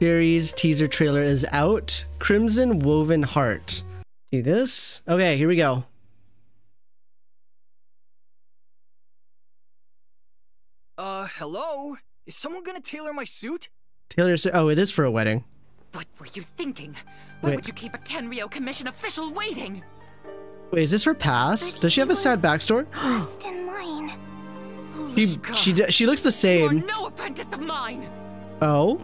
series teaser trailer is out. Crimson Woven Heart. See this? Okay, here we go. Hello? Is someone gonna tailor my suit? Oh, it is for a wedding. What were you thinking? Why would you keep a Kenryo Commission official waiting? Wait, is this her past? Does she have a sad backstory? She looks the same. You are no apprentice of mine. Oh.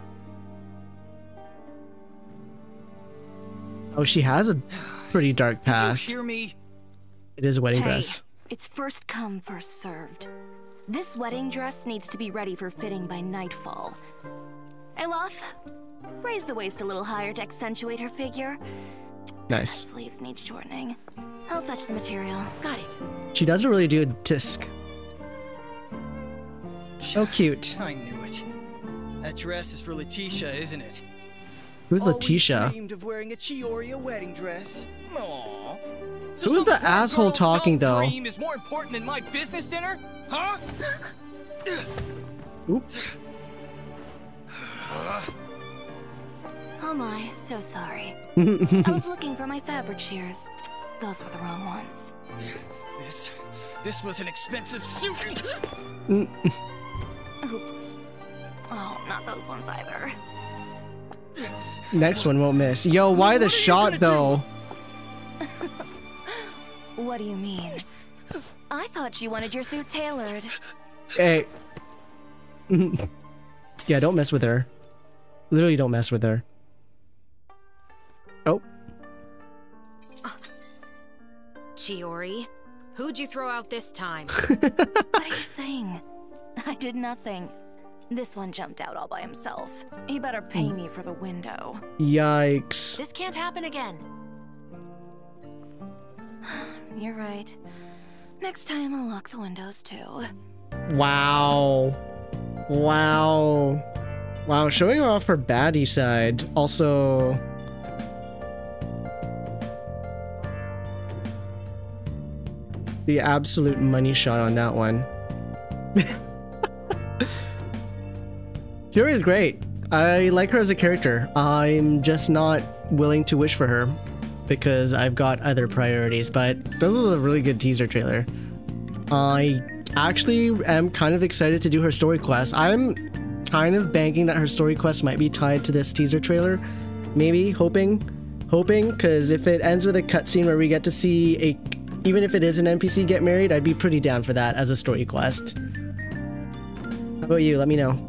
Oh, she has a pretty dark past. Did you hear me? It is a wedding dress. It's first come, first served. This wedding dress needs to be ready for fitting by nightfall. Ayloth, raise the waist a little higher to accentuate her figure. Nice. The sleeves need shortening. I'll fetch the material. Got it. She doesn't really do a disc. So cute. I knew it. That dress is for Letitia, isn't it? Who's Letitia? Always dreamed of wearing a Chiori wedding dress. Aww. So who's the asshole talking though? Dream is more important than my business dinner, huh? Oops. Oh my, so sorry. I was looking for my fabric shears. Those were the wrong ones. This was an expensive suit. Oops. Oh, not those ones either. Next one won't miss. Yo, why the shot though? What do you mean? I thought you wanted your suit tailored. Hey. Yeah, don't mess with her. Literally don't mess with her. Oh. Chiori, who'd you throw out this time? What are you saying? I did nothing. This one jumped out all by himself. He better pay me for the window. Yikes. This can't happen again. You're right. Next time I'll lock the windows too. Wow. Wow. Wow, showing off her baddie side. Also... the absolute money shot on that one. Chiori is great. I like her as a character. I'm just not willing to wish for her because I've got other priorities, but this was a really good teaser trailer. I actually am kind of excited to do her story quest. I'm kind of banking that her story quest might be tied to this teaser trailer. Maybe, hoping, because if it ends with a cutscene where we get to see a, even if it is an NPC get married, I'd be pretty down for that as a story quest. How about you? Let me know.